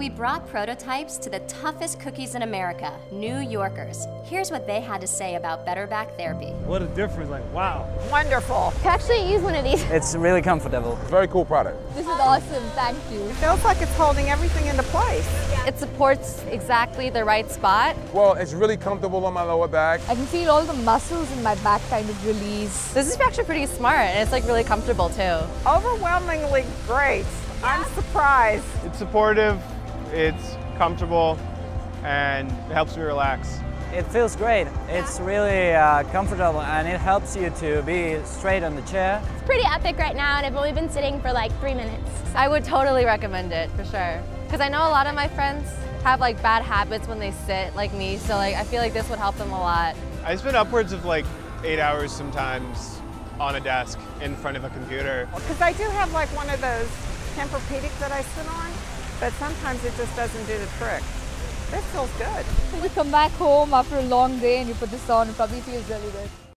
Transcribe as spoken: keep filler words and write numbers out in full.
We brought prototypes to the toughest cookies in America, New Yorkers. Here's what they had to say about Better Back Therapy. What a difference, like, wow. Wonderful. Can I actually use one of these? It's really comfortable. Very cool product. This is awesome, thank you. It feels like it's holding everything into place. It supports exactly the right spot. Well, it's really comfortable on my lower back. I can feel all the muscles in my back kind of release. This is actually pretty smart, and it's like really comfortable too. Overwhelmingly great. I'm surprised. It's supportive. It's comfortable and it helps me relax. It feels great. It's really uh, comfortable and it helps you to be straight on the chair. It's pretty epic right now and I've only been sitting for like three minutes. I would totally recommend it for sure. Because I know a lot of my friends have like bad habits when they sit like me, so like I feel like this would help them a lot. I spend upwards of like eight hours sometimes on a desk in front of a computer. Because I do have like one of those Tempurpedic that I sit on. But sometimes it just doesn't do the trick. This feels good. You come back home after a long day and you put this on, it probably feels really good.